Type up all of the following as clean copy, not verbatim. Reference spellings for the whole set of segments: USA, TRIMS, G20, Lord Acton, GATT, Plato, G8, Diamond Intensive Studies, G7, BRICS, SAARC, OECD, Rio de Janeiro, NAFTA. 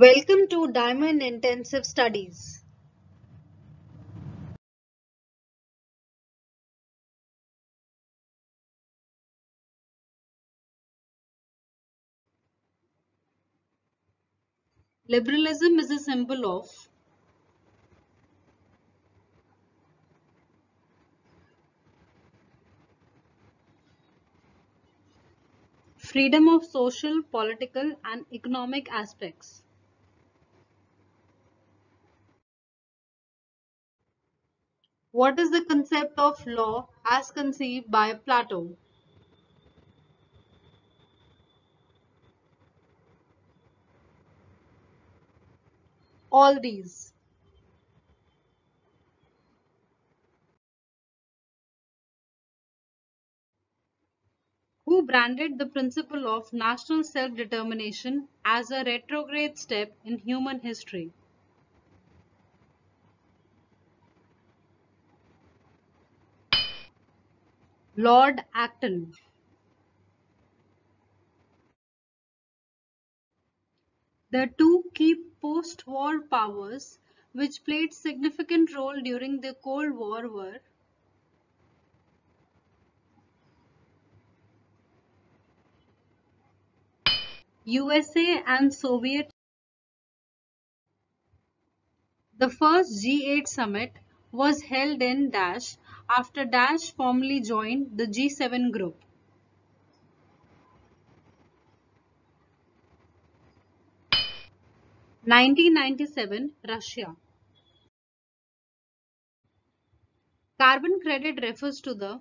Welcome to Diamond Intensive Studies. Liberalism is a symbol of freedom of social, political, and economic aspects. What is the concept of law as conceived by Plato? All these. Who branded the principle of national self-determination as a retrograde step in human history? Lord Acton. The two key post-war powers which played significant role during the Cold War were USA and Soviet. The first G8 summit was held in Dash after Dash formally joined the G7 group. (1997) Russia. Carbon credit refers to the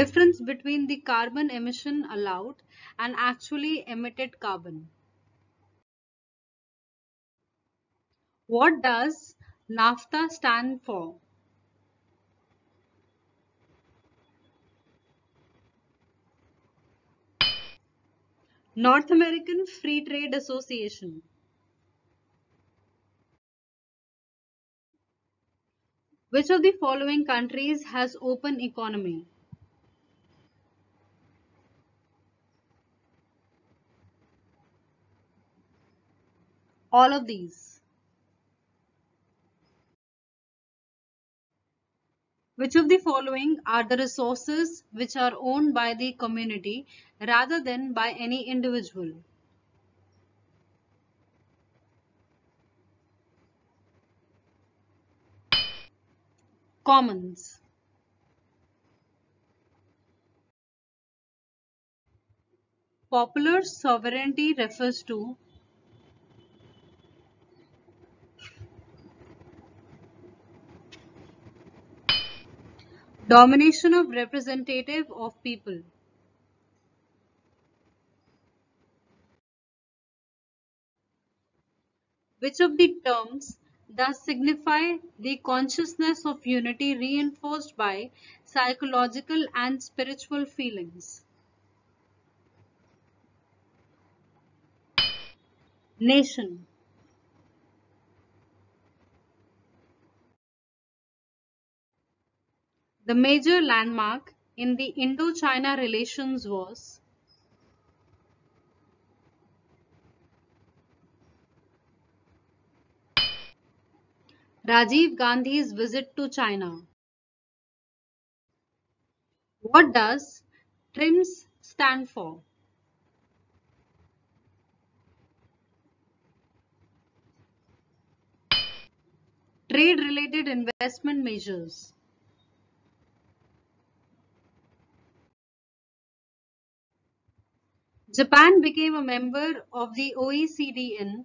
difference between the carbon emission allowed and actually emitted carbon. What does NAFTA stand for? North American Free Trade Association. Which of the following countries has open economy? All of these. Which of the following are the resources which are owned by the community rather than by any individual? Commons. Popular sovereignty refers to domination of representative of people. Which of the terms does signify the consciousness of unity reinforced by psychological and spiritual feelings? Nation. The major landmark in the Indo-China relations was Rajiv Gandhi's visit to China. What does TRIMS stand for? Trade-related investment measures. Japan became a member of the OECD in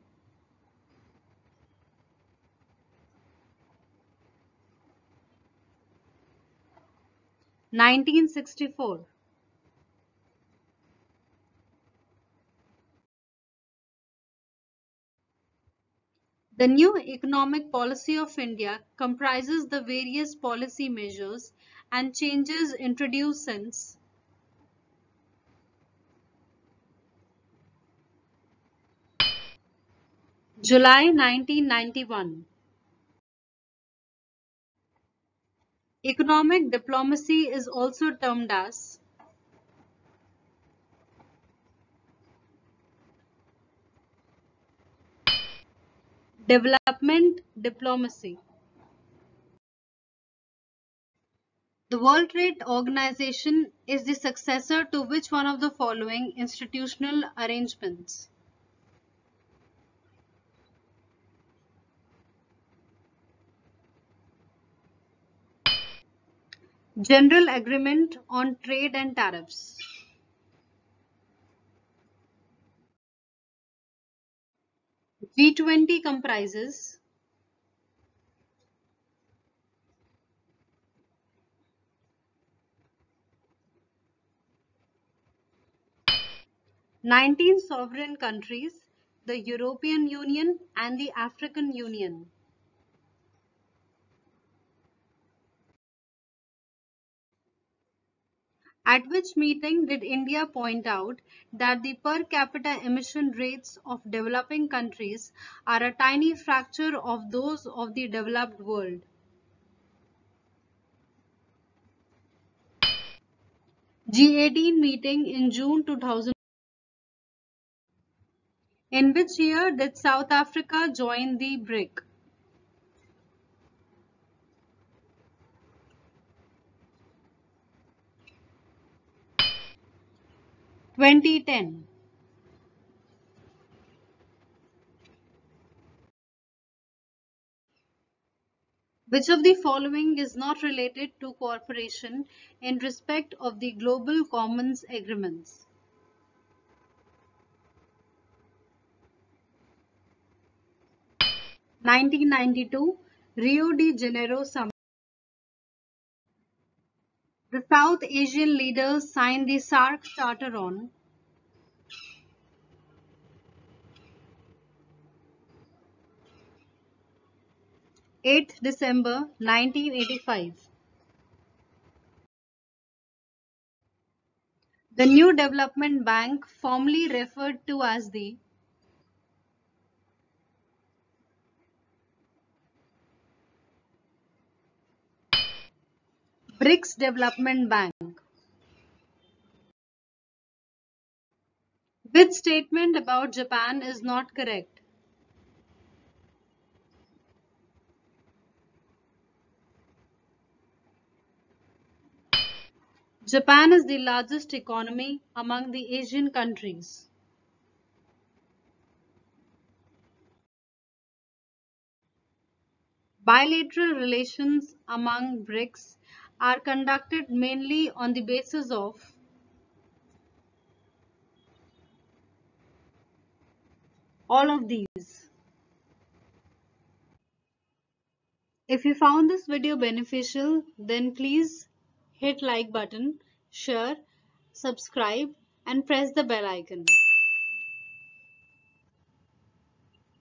(1964). The new economic policy of India comprises the various policy measures and changes introduced since July 1991. Economic diplomacy is also termed as development diplomacy. The World Trade Organization is the successor to which one of the following institutional arrangements? General Agreement on Trade and Tariffs. G20 comprises nineteen sovereign countries, the European Union and the African Union. At which meeting did India point out that the per capita emission rates of developing countries are a tiny fraction of those of the developed world? G8 meeting in June 2000. In which year did South Africa join the BRICS? (2010). Which of the following is not related to cooperation in respect of the Global Commons Agreements? (1992) Rio de Janeiro Summit. The South Asian leaders signed the SAARC Charter on December 8, 1985. The New Development Bank, formerly referred to as the BRICS Development Bank. Which statement about Japan is not correct? Japan is the largest economy among the Asian countries. Bilateral relations among BRICS are conducted mainly on the basis of all of these. If you found this video beneficial, then please hit like button, share, subscribe and press the bell icon.